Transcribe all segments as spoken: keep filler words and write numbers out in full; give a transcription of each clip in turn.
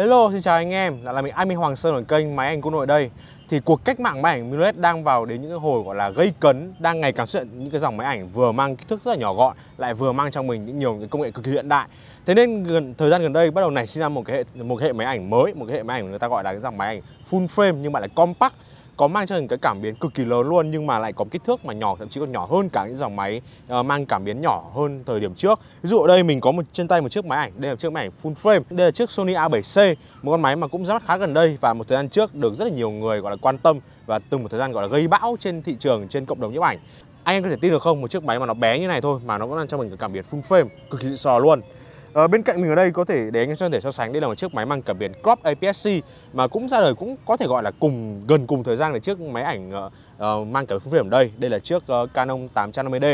Hello, xin chào anh em, lại là mình Minh Hoàng Sơn ở kênh Máy ảnh Cũ Hà Nội đây. Thì cuộc cách mạng máy ảnh mirrorless đang vào đến những cái hồi gọi là gây cấn, đang ngày càng xuất hiện những cái dòng máy ảnh vừa mang kích thước rất là nhỏ gọn, lại vừa mang trong mình những nhiều những công nghệ cực kỳ hiện đại. Thế nên gần thời gian gần đây bắt đầu nảy sinh ra một cái hệ một cái hệ máy ảnh mới, một cái hệ máy ảnh người ta gọi là cái dòng máy ảnh full frame nhưng mà lại compact, có mang cho mình cái cảm biến cực kỳ lớn luôn nhưng mà lại có kích thước mà nhỏ, thậm chí còn nhỏ hơn cả những dòng máy uh, mang cảm biến nhỏ hơn thời điểm trước. Ví dụ ở đây mình có một trên tay một chiếc máy ảnh, đây là chiếc máy ảnh full frame, đây là chiếc Sony A bảy C, một con máy mà cũng ra mắt khá gần đây và một thời gian trước được rất là nhiều người gọi là quan tâm và từng một thời gian gọi là gây bão trên thị trường, trên cộng đồng nhiếp ảnh. Anh em có thể tin được không, một chiếc máy mà nó bé như này thôi mà nó vẫn đang cho mình cái cảm biến full frame cực kỳ xịn sò luôn. Ờ, bên cạnh mình ở đây có thể để anh em có thể so sánh, đây là một chiếc máy mang cảm biến crop a pê ét xê mà cũng ra đời, cũng có thể gọi là cùng gần cùng thời gian với chiếc máy ảnh uh, mang cảm biến full frame ở đây. Đây là chiếc uh, Canon tám trăm năm mươi D,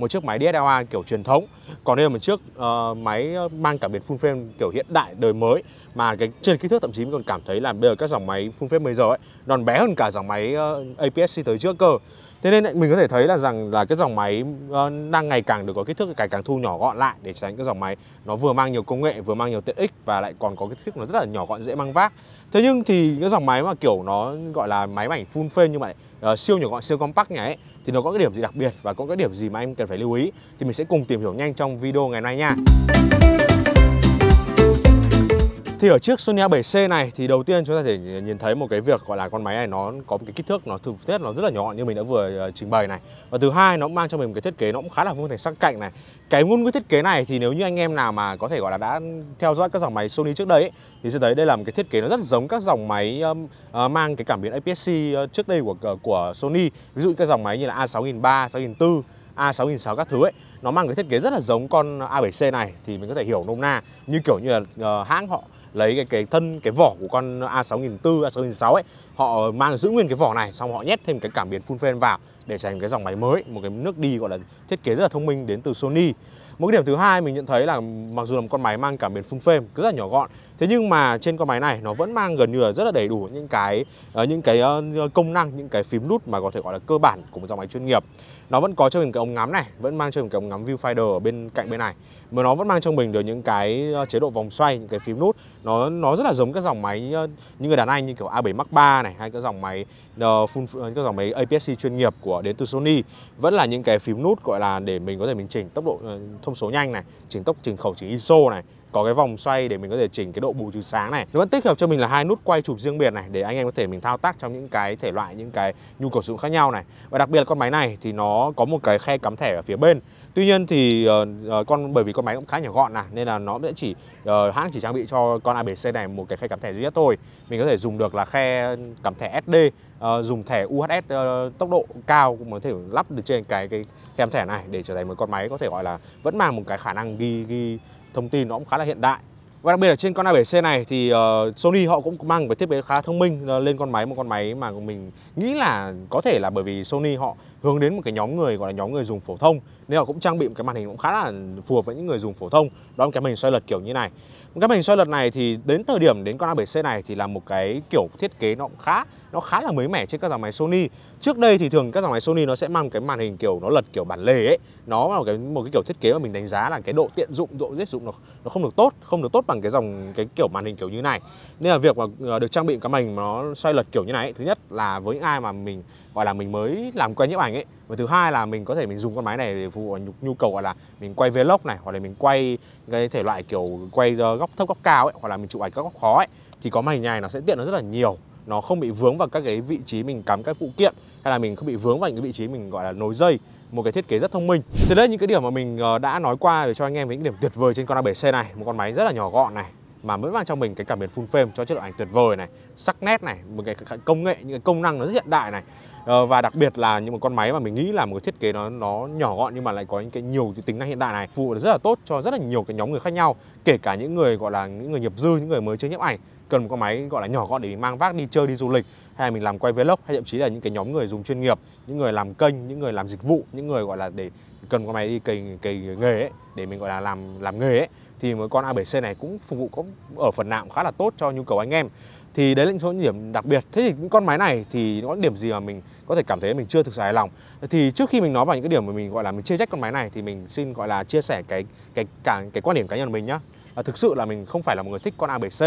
một chiếc máy đê ét lờ e kiểu truyền thống. Còn đây là một chiếc uh, máy mang cảm biến full frame kiểu hiện đại, đời mới mà cái trên kích thước thậm chí mình còn cảm thấy là bây giờ các dòng máy full frame bây giờ ấy còn bé hơn cả dòng máy uh, a pê ét xê tới trước cơ. Thế nên mình có thể thấy là rằng là cái dòng máy đang ngày càng được có kích thước ngày càng thu nhỏ gọn lại để tránh cái dòng máy nó vừa mang nhiều công nghệ, vừa mang nhiều tiện ích và lại còn có kích thước nó rất là nhỏ gọn, dễ mang vác. Thế nhưng thì cái dòng máy mà kiểu nó gọi là máy ảnh full frame nhưng mà lại, uh, siêu nhỏ gọn, siêu compact này ấy, thì nó có cái điểm gì đặc biệt và có cái điểm gì mà em cần phải lưu ý thì mình sẽ cùng tìm hiểu nhanh trong video ngày hôm nay nha. Thì ở chiếc Sony A bảy C này thì đầu tiên chúng ta thể nhìn thấy một cái việc gọi là con máy này nó có một cái kích thước nó thực tế nó rất là nhỏ như mình đã vừa trình bày này. Và thứ hai, nó mang cho mình một cái thiết kế nó cũng khá là vuông thành sắc cạnh này. Cái ngôn ngữ thiết kế này thì nếu như anh em nào mà có thể gọi là đã theo dõi các dòng máy Sony trước đây ấy, thì sẽ thấy đây là một cái thiết kế nó rất giống các dòng máy uh, mang cái cảm biến a pê ét xê trước đây của của Sony. Ví dụ các dòng máy như là A sáu nghìn ba trăm, A sáu nghìn bốn trăm, A sáu nghìn sáu trăm các thứ ấy, nó mang cái thiết kế rất là giống con A bảy C này. Thì mình có thể hiểu nôm na như kiểu như là uh, hãng họ lấy cái, cái thân, cái vỏ của con A sáu nghìn bốn trăm, A sáu nghìn sáu trăm ấy, họ mang giữ nguyên cái vỏ này, xong họ nhét thêm cái cảm biến full frame vào để thành cái dòng máy mới, một cái nước đi gọi là thiết kế rất là thông minh đến từ Sony. Một cái điểm thứ hai mình nhận thấy là mặc dù là một con máy mang cảm biến full frame rất là nhỏ gọn, thế nhưng mà trên con máy này nó vẫn mang gần như là rất là đầy đủ những cái uh, những cái uh, công năng, những cái phím nút mà có thể gọi là cơ bản của một dòng máy chuyên nghiệp. Nó vẫn có cho mình cái ống ngắm này, vẫn mang cho mình cái ống ngắm viewfinder ở bên cạnh bên này, mà nó vẫn mang cho mình được những cái chế độ vòng xoay, những cái phím nút. Nó nó rất là giống các dòng máy những người đàn anh như kiểu A bảy Mark ba này, hay các dòng máy uh, full, các dòng máy a pê ét xê chuyên nghiệp của đến từ Sony, vẫn là những cái phím nút gọi là để mình có thể mình chỉnh tốc độ uh, thông số nhanh này, chỉnh tốc, chỉnh khẩu, chỉnh i ét ô này, có cái vòng xoay để mình có thể chỉnh cái độ bù trừ sáng này. Nó vẫn tích hợp cho mình là hai nút quay chụp riêng biệt này để anh em có thể mình thao tác trong những cái thể loại, những cái nhu cầu sử dụng khác nhau này. Và đặc biệt là con máy này thì nó có một cái khe cắm thẻ ở phía bên. Tuy nhiên thì uh, con bởi vì con máy cũng khá nhỏ gọn này nên là nó sẽ chỉ uh, hãng chỉ trang bị cho con a bảy xê này một cái khe cắm thẻ duy nhất thôi. Mình có thể dùng được là khe cắm thẻ ét đê, uh, dùng thẻ u hát ét uh, tốc độ cao cũng có thể lắp được trên cái cái khe cắm thẻ này để trở thành một con máy có thể gọi là vẫn mang một cái khả năng ghi ghi thông tin nó cũng khá là hiện đại. Và đặc biệt ở trên con A bảy C này thì uh, Sony họ cũng mang cái thiết kế khá là thông minh uh, lên con máy, một con máy mà mình nghĩ là có thể là bởi vì Sony họ hướng đến một cái nhóm người gọi là nhóm người dùng phổ thông nên họ cũng trang bị một cái màn hình cũng khá là phù hợp với những người dùng phổ thông. Đó là cái màn hình xoay lật kiểu như này. Cái màn hình xoay lật này thì đến thời điểm đến con A bảy C này thì là một cái kiểu thiết kế nó cũng khá nó khá là mới mẻ trên các dòng máy Sony. Trước đây thì thường các dòng máy Sony nó sẽ mang cái màn hình kiểu nó lật kiểu bản lề ấy, nó là một cái một cái kiểu thiết kế mà mình đánh giá là cái độ tiện dụng, độ dễ dụng nó nó không được tốt, không được tốt bằng cái dòng cái kiểu màn hình kiểu như này. Nên là việc mà được trang bị cái màn hình nó xoay lật kiểu như này ấy, thứ nhất là với ai mà mình gọi là mình mới làm quen nhiếp ảnh ấy, và thứ hai là mình có thể mình dùng con máy này để phục vụ nhu cầu gọi là mình quay vlog này, hoặc là mình quay cái thể loại kiểu quay góc thấp góc cao ấy, hoặc là mình chụp ảnh các góc khó ấy, thì có màn hình này nó sẽ tiện nó rất là nhiều. Nó không bị vướng vào các cái vị trí mình cắm các phụ kiện, hay là mình không bị vướng vào những cái vị trí mình gọi là nối dây. Một cái thiết kế rất thông minh. Thì đấy, những cái điểm mà mình đã nói qua để cho anh em với những điểm tuyệt vời trên con A bảy C này. Một con máy rất là nhỏ gọn này mà vẫn mang trong mình cái cảm biến full frame cho chất lượng ảnh tuyệt vời này, sắc nét này, một cái công nghệ, những cái công năng nó rất hiện đại này. Và đặc biệt là những một con máy mà mình nghĩ là một cái thiết kế nó nó nhỏ gọn nhưng mà lại có những cái nhiều cái tính năng hiện đại này, phục vụ rất là tốt cho rất là nhiều cái nhóm người khác nhau, kể cả những người gọi là những người nghiệp dư, những người mới chơi nhiếp ảnh cần một con máy gọi là nhỏ gọn để mình mang vác đi chơi, đi du lịch, hay là mình làm quay vlog, hay thậm chí là những cái nhóm người dùng chuyên nghiệp, những người làm kênh, những người làm dịch vụ, những người gọi là để cần con máy đi cày cày nghề ấy, để mình gọi là làm làm nghề ấy, thì một con A bảy C này cũng phục vụ cũng ở phần nào cũng khá là tốt cho nhu cầu anh em. Thì đấy là những số điểm đặc biệt. Thế thì những con máy này thì nó có điểm gì mà mình có thể cảm thấy mình chưa thực sự hài lòng? Thì trước khi mình nói vào những cái điểm mà mình gọi là mình chê trách con máy này thì mình xin gọi là chia sẻ cái cái cái, cái quan điểm cá nhân của mình nhá. à, thực sự là mình không phải là một người thích con A bảy C.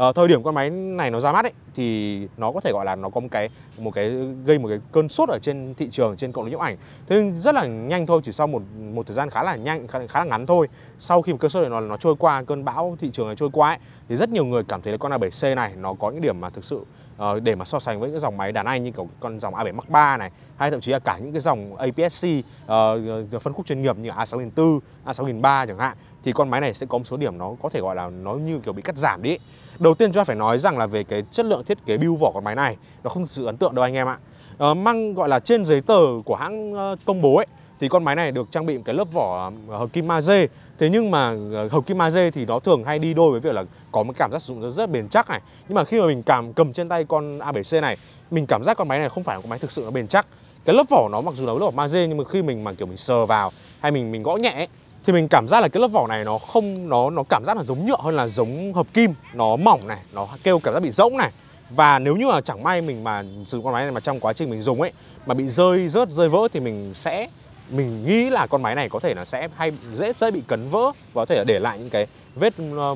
À, thời điểm con máy này nó ra mắt ấy, thì nó có thể gọi là nó có một cái một cái gây một cái cơn sốt ở trên thị trường, trên cộng đồng nhiếp ảnh. Thế nhưng rất là nhanh thôi, chỉ sau một một thời gian khá là nhanh, khá, khá là ngắn thôi, sau khi một cơn sốt này nó nó trôi qua, cơn bão thị trường này trôi qua ấy, thì rất nhiều người cảm thấy là con A bảy C này nó có những điểm mà thực sự uh, để mà so sánh với những dòng máy đàn anh như kiểu con dòng A bảy Mark ba này, hay thậm chí là cả những cái dòng A P S C uh, phân khúc chuyên nghiệp như A sáu không không bốn, A sáu không không ba chẳng hạn, thì con máy này sẽ có một số điểm nó có thể gọi là nó như kiểu bị cắt giảm đi. Đầu tiên chúng ta phải nói rằng là về cái chất lượng thiết kế build vỏ con máy này nó không sự ấn tượng đâu anh em ạ. Uh, mang gọi là trên giấy tờ của hãng uh, công bố ấy, thì con máy này được trang bị một cái lớp vỏ hợp kim magie. Thế nhưng mà hợp kim magie thì nó thường hay đi đôi với việc là có một cảm giác sử dụng rất, rất bền chắc này. Nhưng mà khi mà mình cảm cầm trên tay con A bảy C này, mình cảm giác con máy này không phải là con máy thực sự nó bền chắc. Cái lớp vỏ nó mặc dù là lớp vỏ magie, nhưng mà khi mình mà kiểu mình sờ vào hay mình mình gõ nhẹ ấy, thì mình cảm giác là cái lớp vỏ này nó không nó nó cảm giác là giống nhựa hơn là giống hợp kim. Nó mỏng này, nó kêu cảm giác bị rỗng này. Và nếu như là chẳng may mình mà sử dụng con máy này mà trong quá trình mình dùng ấy mà bị rơi rớt rơi vỡ thì mình sẽ mình nghĩ là con máy này có thể là sẽ hay dễ dễ bị cấn vỡ và có thể là để lại những cái vết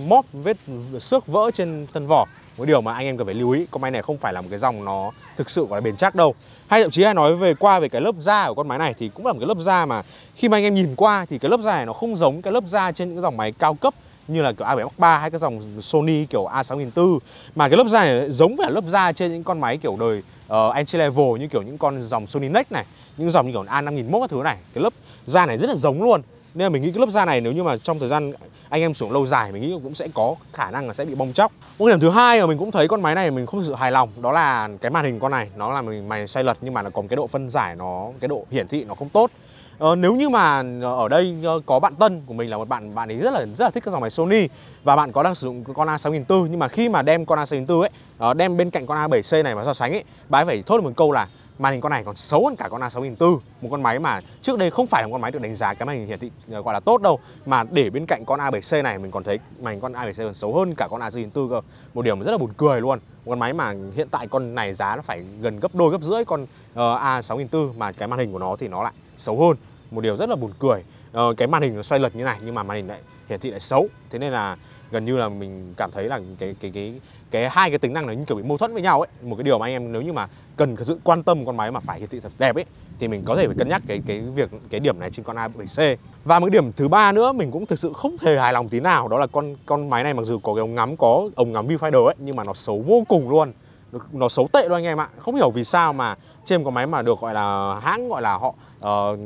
móp, vết xước vỡ trên thân vỏ. Một điều mà anh em cần phải lưu ý, con máy này không phải là một cái dòng nó thực sự gọi là bền chắc đâu. Hay thậm chí hay nói về qua về cái lớp da của con máy này thì cũng là một cái lớp da mà khi mà anh em nhìn qua thì cái lớp da này nó không giống cái lớp da trên những dòng máy cao cấp như là kiểu A bảy Mark ba hay cái dòng Sony kiểu A sáu không không bốn, mà cái lớp da này giống với lớp da trên những con máy kiểu đời uh, entry level như kiểu những con dòng Sony nếch này, những dòng như kiểu A năm không không một các thứ này, cái lớp da này rất là giống luôn. Nên là mình nghĩ cái lớp da này nếu như mà trong thời gian anh em sử dụng lâu dài, mình nghĩ cũng sẽ có khả năng là sẽ bị bong tróc. Một điểm thứ hai mà mình cũng thấy con máy này mình không sự hài lòng, đó là cái màn hình con này nó là mình mày xoay lật nhưng mà nó có cái độ phân giải, nó cái độ hiển thị nó không tốt. Ờ, nếu như mà ở đây có bạn Tân của mình là một bạn bạn ấy rất là rất là thích các dòng máy Sony và bạn có đang sử dụng con A sáu không không bốn, nhưng mà khi mà đem con A sáu không không bốn ấy đem bên cạnh con A bảy C này mà so sánh ấy, bạn ấy phải thốt được một câu là màn hình con này còn xấu hơn cả con A sáu không không bốn, một con máy mà trước đây không phải là con máy được đánh giá cái màn hình hiển thị gọi là tốt đâu, mà để bên cạnh con A bảy C này mình còn thấy màn hình con A bảy C còn xấu hơn cả con A sáu không không bốn cơ. Một điều mà rất là buồn cười luôn. Một con máy mà hiện tại con này giá nó phải gần gấp đôi, gấp rưỡi con uh, A sáu không không bốn mà cái màn hình của nó thì nó lại xấu hơn. Một điều rất là buồn cười. Ờ, cái màn hình nó xoay lật như này nhưng mà màn hình lại hiển thị lại xấu. Thế nên là gần như là mình cảm thấy là cái cái cái cái hai cái tính năng này như kiểu bị mâu thuẫn với nhau ấy. Một cái điều mà anh em nếu như mà cần sự quan tâm con máy mà phải hiển thị thật đẹp ấy thì mình có thể phải cân nhắc cái cái việc cái điểm này trên con A bảy C. Và một cái điểm thứ ba nữa mình cũng thực sự không thể hài lòng tí nào, đó là con con máy này mặc dù có cái ống ngắm có ống ngắm viewfinder ấy nhưng mà nó xấu vô cùng luôn. Nó xấu tệ luôn anh em ạ. Không hiểu vì sao mà trên một con máy mà được gọi là hãng gọi là họ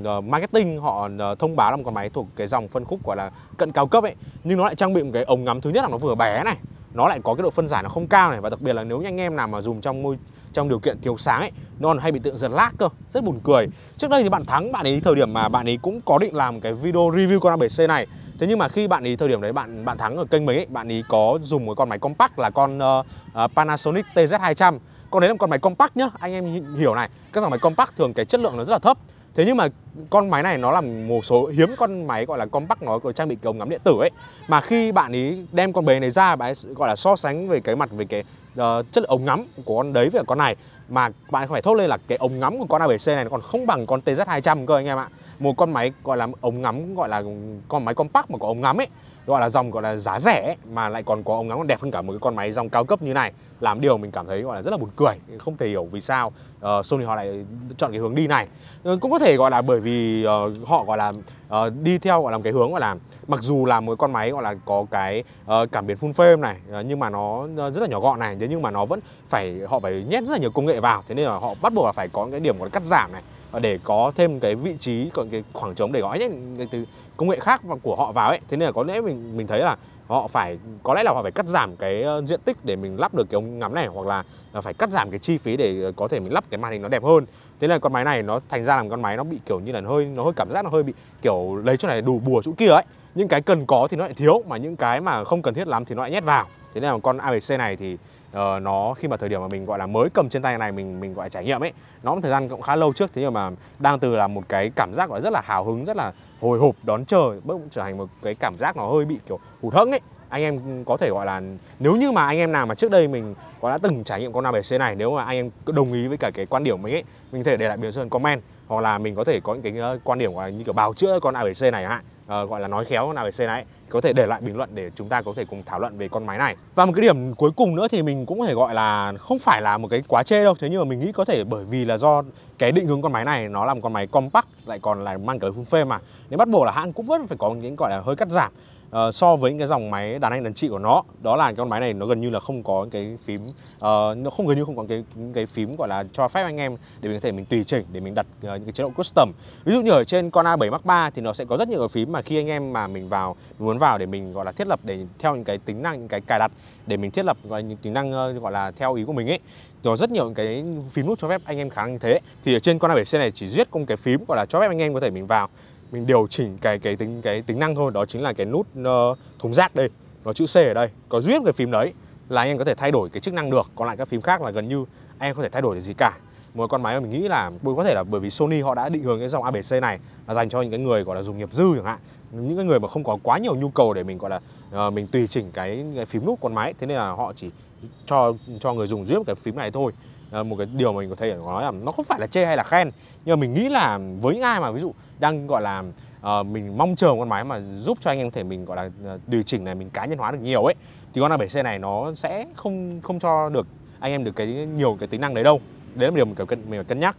uh, marketing họ uh, thông báo là một con máy thuộc cái dòng phân khúc gọi là cận cao cấp ấy, nhưng nó lại trang bị một cái ống ngắm thứ nhất là nó vừa bé này, nó lại có cái độ phân giải nó không cao này, và đặc biệt là nếu như anh em nào mà dùng trong môi trong điều kiện thiếu sáng ấy, nó còn hay bị tự giật lag cơ, rất buồn cười. Trước đây thì bạn Thắng, bạn ấy thời điểm mà bạn ấy cũng có định làm cái video review con A bảy C này. Thế nhưng mà khi bạn ấy thời điểm đấy bạn bạn Thắng ở kênh mình ấy, bạn ấy có dùng một con máy compact là con uh, Panasonic T Z hai trăm. Con đấy là một con máy compact nhá, anh em hiểu này. Các dòng máy compact thường cái chất lượng nó rất là thấp. Thế nhưng mà con máy này nó là một số hiếm con máy gọi là compact nó có trang bị ống ngắm điện tử ấy. Mà khi bạn ấy đem con bé này ra, bạn ấy gọi là so sánh về cái mặt về cái Uh, chất lượng ống ngắm của con đấy với con này, mà bạn phải thốt lên là cái ống ngắm của con A bảy C này nó còn không bằng con T Z hai trăm cơ anh em ạ. Một con máy gọi là ống ngắm gọi là con máy compact mà có ống ngắm ấy, gọi là dòng gọi là giá rẻ ấy, mà lại còn có ống ngắm còn đẹp hơn cả một cái con máy dòng cao cấp như này, làm điều mình cảm thấy gọi là rất là buồn cười. Không thể hiểu vì sao uh, Sony họ lại chọn cái hướng đi này. Cũng có thể gọi là bởi vì uh, họ gọi là uh, đi theo gọi là cái hướng gọi là mặc dù là một con máy gọi là có cái uh, cảm biến full frame này uh, nhưng mà nó rất là nhỏ gọn này, thế nhưng mà nó vẫn phải họ phải nhét rất là nhiều công nghệ vào, thế nên là họ bắt buộc là phải có cái điểm gọi là cắt giảm này để có thêm cái vị trí còn cái khoảng trống để gói những cái công nghệ khác của họ vào ấy. Thế nên là có lẽ mình mình thấy là họ phải có lẽ là họ phải cắt giảm cái diện tích để mình lắp được cái ống ngắm này, hoặc là phải cắt giảm cái chi phí để có thể mình lắp cái màn hình nó đẹp hơn. Thế là con máy này nó thành ra làm con máy nó bị kiểu như là hơi nó hơi cảm giác nó hơi bị kiểu lấy chỗ này đủ bùa chỗ kia ấy, những cái cần có thì nó lại thiếu, mà những cái mà không cần thiết lắm thì nó lại nhét vào. Thế nên là con A bảy C này thì Uh, nó khi mà thời điểm mà mình gọi là mới cầm trên tay này mình mình gọi là trải nghiệm ấy, nó cũng thời gian cũng khá lâu trước, thế nhưng mà đang từ là một cái cảm giác gọi rất là hào hứng, rất là hồi hộp đón chờ, bỗng cũng trở thành một cái cảm giác nó hơi bị kiểu hụt hẫng ấy. Anh em có thể gọi là nếu như mà anh em nào mà trước đây mình có đã từng trải nghiệm con A bảy C này. Nếu mà anh em đồng ý với cả cái quan điểm mình ấy, mình có thể để lại bình luận comment, hoặc là mình có thể có những cái quan điểm như kiểu bào chữa con A bảy C này ạ, à, gọi là nói khéo con A bảy C này, có thể để lại bình luận để chúng ta có thể cùng thảo luận về con máy này. Và một cái điểm cuối cùng nữa thì mình cũng có thể gọi là không phải là một cái quá chê đâu, thế nhưng mà mình nghĩ có thể bởi vì là do cái định hướng con máy này nó là một con máy compact lại còn là mang cái full frame mà, nên bắt buộc là hãng cũng vẫn phải có những gọi là hơi cắt giảm Uh, so với những cái dòng máy đàn anh đàn chị của nó. Đó là con máy này nó gần như là không có cái phím, uh, nó không gần như không có cái cái phím gọi là cho phép anh em để mình có thể mình tùy chỉnh, để mình đặt uh, những cái chế độ custom. Ví dụ như ở trên con A bảy Mark ba thì nó sẽ có rất nhiều cái phím mà khi anh em mà mình vào mình muốn vào để mình gọi là thiết lập để theo những cái tính năng, những cái cài đặt để mình thiết lập những tính năng uh, gọi là theo ý của mình ấy, rồi rất nhiều cái phím nút cho phép anh em khả năng như thế. Thì ở trên con A bảy C này chỉ duy nhất một cái phím gọi là cho phép anh em có thể mình vào mình điều chỉnh cái cái tính cái tính năng thôi, đó chính là cái nút uh, thùng rác đây, nó chữ C ở đây, có duy nhất cái phím đấy là anh em có thể thay đổi cái chức năng được, còn lại các phím khác là gần như anh em không thể thay đổi được gì cả. Một con máy mà mình nghĩ là có thể là bởi vì Sony họ đã định hướng cái dòng A bảy C này là dành cho những cái người gọi là dùng nghiệp dư chẳng hạn, những cái người mà không có quá nhiều nhu cầu để mình gọi là uh, mình tùy chỉnh cái, cái phím nút con máy, thế nên là họ chỉ cho cho người dùng duy nhất cái phím này thôi. Một cái điều mà mình có thể nói là nó không phải là chê hay là khen, nhưng mà mình nghĩ là với những ai mà ví dụ đang gọi là uh, mình mong chờ một con máy mà giúp cho anh em có thể mình gọi là điều chỉnh này, mình cá nhân hóa được nhiều ấy, thì con A bảy C này nó sẽ không không cho được anh em được cái nhiều cái tính năng đấy đâu. Đấy là điều mình cần mình phải cân nhắc.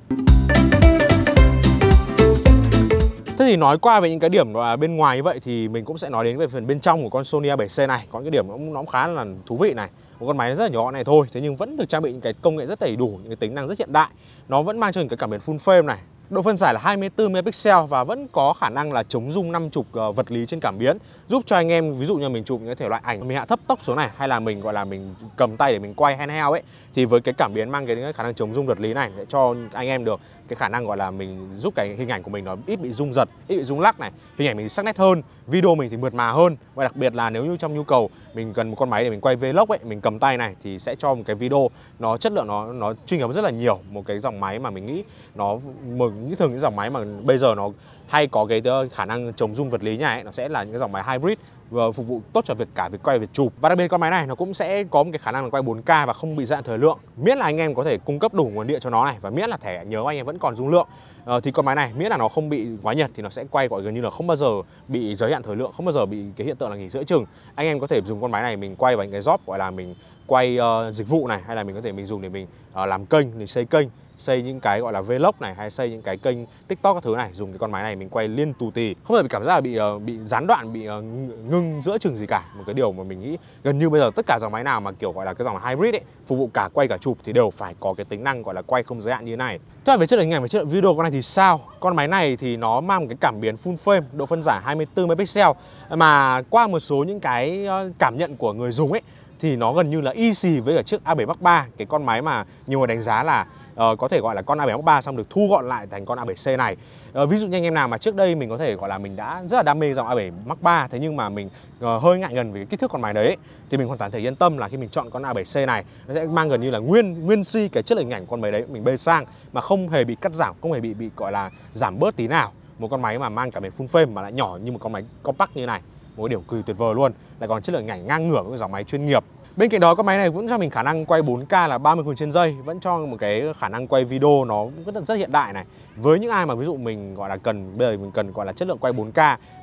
Thế thì nói qua về những cái điểm bên ngoài như vậy thì mình cũng sẽ nói đến về phần bên trong của con Sony A bảy C này. Có những cái điểm nó cũng khá là thú vị này. Một con máy rất là nhỏ này thôi, thế nhưng vẫn được trang bị những cái công nghệ rất đầy đủ, những cái tính năng rất hiện đại. Nó vẫn mang cho mình cái cảm biến full frame này. Độ phân giải là hai mươi tư megapixel và vẫn có khả năng là chống rung năm trục vật lý trên cảm biến, giúp cho anh em ví dụ như mình chụp những thể loại ảnh mình hạ thấp tốc xuống này, hay là mình gọi là mình cầm tay để mình quay handheld ấy, thì với cái cảm biến mang cái khả năng chống rung vật lý này để cho anh em được cái khả năng gọi là mình giúp cái hình ảnh của mình nó ít bị rung giật, ít bị rung lắc này, hình ảnh mình sắc nét hơn, video mình thì mượt mà hơn. Và đặc biệt là nếu như trong nhu cầu mình cần một con máy để mình quay vlog ấy, mình cầm tay này thì sẽ cho một cái video nó chất lượng nó nó chuyên nghiệp rất là nhiều. Một cái dòng máy mà mình nghĩ nó mừng như thường những dòng máy mà bây giờ nó hay có cái khả năng chống rung vật lý nhà ấy, nó sẽ là những cái dòng máy hybrid và phục vụ tốt cho việc cả việc quay việc chụp. Và đặc biệt con máy này nó cũng sẽ có một cái khả năng là quay bốn K và không bị giãn thời lượng, miễn là anh em có thể cung cấp đủ nguồn điện cho nó này, và miễn là thẻ nhớ anh em vẫn còn dung lượng. Ờ, thì con máy này miễn là nó không bị quá nhiệt thì nó sẽ quay gọi gần như là không bao giờ bị giới hạn thời lượng, không bao giờ bị cái hiện tượng là nghỉ giữa chừng. Anh em có thể dùng con máy này mình quay vào những cái job gọi là mình quay uh, dịch vụ này, hay là mình có thể mình dùng để mình uh, làm kênh, mình xây kênh, xây những cái gọi là vlog này, hay xây những cái kênh TikTok các thứ này, dùng cái con máy này mình quay liên tù tì, không phải bị cảm giác là bị uh, bị gián đoạn, bị uh, ngưng giữa chừng gì cả. Một cái điều mà mình nghĩ gần như bây giờ tất cả dòng máy nào mà kiểu gọi là cái dòng hybrid ấy, phục vụ cả quay cả chụp thì đều phải có cái tính năng gọi là quay không giới hạn như thế này. Thế về chất lượng hình ảnh và chất lượng video con này thì sao? Con máy này thì nó mang một cái cảm biến full frame, độ phân giải hai mươi tư megapixel, mà qua một số những cái cảm nhận của người dùng ấy thì nó gần như là y xì với cả chiếc A bảy Mark ba, cái con máy mà nhiều người đánh giá là Uh, có thể gọi là con A bảy Mark ba xong được thu gọn lại thành con A bảy C này. uh, Ví dụ như anh em nào mà trước đây mình có thể gọi là mình đã rất là đam mê dòng A bảy Mark ba, thế nhưng mà mình uh, hơi ngại ngần về cái kích thước con máy đấy, thì mình hoàn toàn thể yên tâm là khi mình chọn con A bảy C này, nó sẽ mang gần như là nguyên nguyên si cái chất lượng hình ảnh con máy đấy mình bê sang, mà không hề bị cắt giảm, không hề bị bị gọi là giảm bớt tí nào. Một con máy mà mang cả full frame mà lại nhỏ như một con máy compact như này, một điều cực tuyệt vời luôn, lại còn chất lượng hình ảnh ngang ngửa với dòng máy chuyên nghiệp. Bên cạnh đó con máy này vẫn cho mình khả năng quay bốn K là ba mươi frames trên giây, vẫn cho một cái khả năng quay video nó rất, rất hiện đại này. Với những ai mà ví dụ mình gọi là cần bây giờ mình cần gọi là chất lượng quay bốn K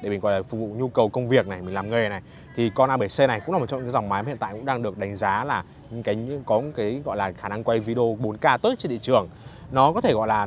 để mình gọi là phục vụ nhu cầu công việc này, mình làm nghề này, thì con A bảy C này cũng là một trong những dòng máy hiện tại cũng đang được đánh giá là những cái có một cái gọi là khả năng quay video bốn K tốt trên thị trường. Nó có thể gọi là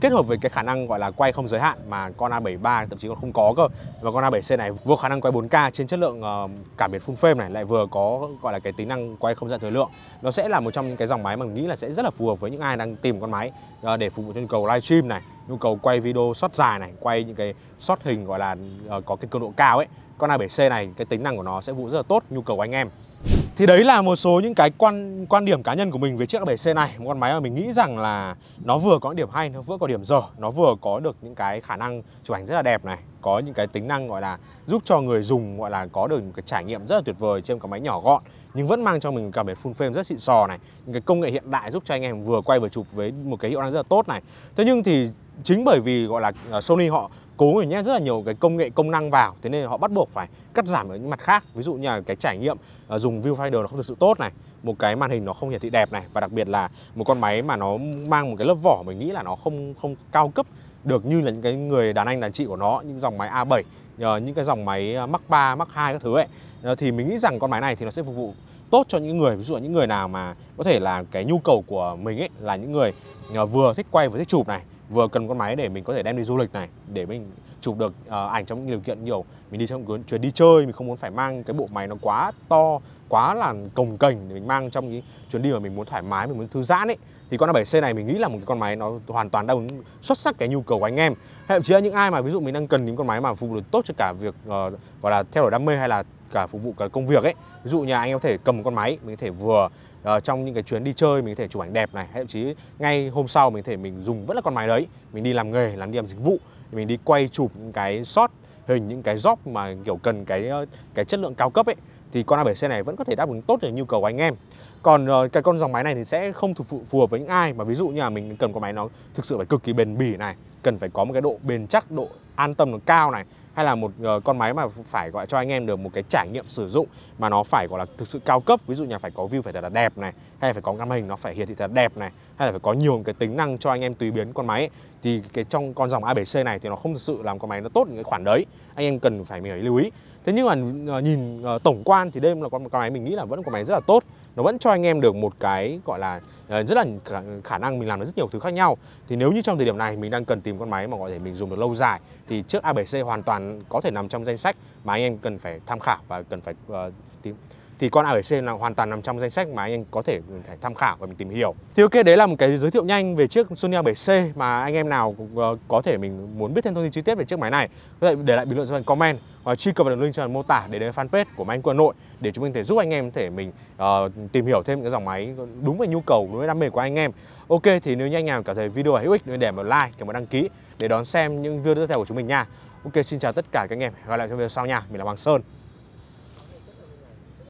kết hợp với cái khả năng gọi là quay không giới hạn mà con A bảy ba thậm chí còn không có cơ. Và con A bảy C này vừa khả năng quay bốn K trên chất lượng uh, cảm biến full frame này, lại vừa có gọi là cái tính năng quay không giới hạn thời lượng. Nó sẽ là một trong những cái dòng máy mà mình nghĩ là sẽ rất là phù hợp với những ai đang tìm con máy uh, để phục vụ cho nhu cầu livestream này, nhu cầu quay video short dài này, quay những cái short hình gọi là uh, có cái cường độ cao ấy. Con A bảy C này cái tính năng của nó sẽ phục vụ rất là tốt nhu cầu của anh em. Thì đấy là một số những cái quan quan điểm cá nhân của mình về chiếc A bảy C này. Một con máy mà mình nghĩ rằng là nó vừa có điểm hay, nó vừa có điểm dở, nó vừa có được những cái khả năng chụp ảnh rất là đẹp này, có những cái tính năng gọi là giúp cho người dùng gọi là có được một cái trải nghiệm rất là tuyệt vời trên một cái máy nhỏ gọn, nhưng vẫn mang cho mình cảm biến full frame rất xịn sò này, những cái công nghệ hiện đại giúp cho anh em vừa quay vừa chụp với một cái hiệu năng rất là tốt này. Thế nhưng thì chính bởi vì gọi là Sony họ cố để nhét rất là nhiều cái công nghệ công năng vào, thế nên họ bắt buộc phải cắt giảm ở những mặt khác. Ví dụ như là cái trải nghiệm uh, dùng viewfinder nó không thực sự tốt này, một cái màn hình nó không hiển thị đẹp này, và đặc biệt là một con máy mà nó mang một cái lớp vỏ mình nghĩ là nó không không cao cấp được như là những cái người đàn anh đàn chị của nó, những dòng máy A bảy, uh, những cái dòng máy Mark ba, Mark hai các thứ ấy. Uh, thì mình nghĩ rằng con máy này thì nó sẽ phục vụ tốt cho những người, ví dụ là những người nào mà có thể là cái nhu cầu của mình ấy là những người uh, vừa thích quay vừa thích chụp này, vừa cần con máy để mình có thể đem đi du lịch này, để mình chụp được uh, ảnh trong những điều kiện nhiều, mình đi trong chuyến đi chơi, mình không muốn phải mang cái bộ máy nó quá to, quá là cồng kềnh để mình mang trong những chuyến đi mà mình muốn thoải mái, mình muốn thư giãn ấy, thì con A bảy C này mình nghĩ là một cái con máy nó hoàn toàn đáp ứng xuất sắc cái nhu cầu của anh em. Thậm chí là những ai mà ví dụ mình đang cần những con máy mà phục vụ tốt cho cả việc uh, gọi là theo đuổi đam mê hay là cả phục vụ cả công việc ấy. Ví dụ nhà anh em có thể cầm một con máy, mình có thể vừa uh, trong những cái chuyến đi chơi mình có thể chụp ảnh đẹp này, thậm chí ngay hôm sau mình có thể mình dùng vẫn là con máy đấy, mình đi làm nghề, làm đi làm dịch vụ, mình đi quay chụp những cái shot hình, những cái job mà kiểu cần cái cái chất lượng cao cấp ấy, thì con A bảy C này vẫn có thể đáp ứng tốt được nhu cầu của anh em. Còn uh, cái con dòng máy này thì sẽ không phù hợp với những ai mà ví dụ như là mình cần con máy nó thực sự phải cực kỳ bền bỉ này, cần phải có một cái độ bền chắc, độ an tâm nó cao này, hay là một uh, con máy mà phải gọi cho anh em được một cái trải nghiệm sử dụng mà nó phải gọi là thực sự cao cấp, ví dụ như là phải có view phải thật là đẹp này, hay là phải có màn hình nó phải hiển thị thật là đẹp này, hay là phải có nhiều cái tính năng cho anh em tùy biến con máy ấy. Thì cái trong con dòng A bảy C này thì nó không thực sự làm con máy nó tốt những cái khoản đấy, anh em cần phải mình phải lưu ý. Thế nhưng mà uh, nhìn uh, tổng quan thì đây là con, con máy mình nghĩ là vẫn con máy rất là tốt, nó vẫn cho anh em được một cái gọi là rất là khả năng mình làm được rất nhiều thứ khác nhau. Thì nếu như trong thời điểm này mình đang cần tìm con máy mà có thể mình dùng được lâu dài thì chiếc A bảy C hoàn toàn có thể nằm trong danh sách mà anh em cần phải tham khảo và cần phải uh, tìm. Thì con A bảy C là hoàn toàn nằm trong danh sách mà anh em có thể mình phải tham khảo và mình tìm hiểu. Thì ok, đấy là một cái giới thiệu nhanh về chiếc Sony A bảy C mà anh em nào uh, có thể mình muốn biết thêm thông tin chi tiết về chiếc máy này, có thể để lại bình luận dưới phần comment hoặc truy cập vào đường link trong phần mô tả để đến fanpage của Máy Ảnh Cũ Hà Nội, để chúng mình có thể giúp anh em thể mình uh, tìm hiểu thêm những cái dòng máy đúng với nhu cầu, đúng với đam mê của anh em. Ok, thì nếu như anh nào cảm thấy video hữu ích, đừng để một like, cảm ơn đăng ký để đón xem những video tiếp theo của chúng mình nha. Ok, xin chào tất cả các anh em, hẹn gặp lại trong video sau nha. Mình là Hoàng Sơn.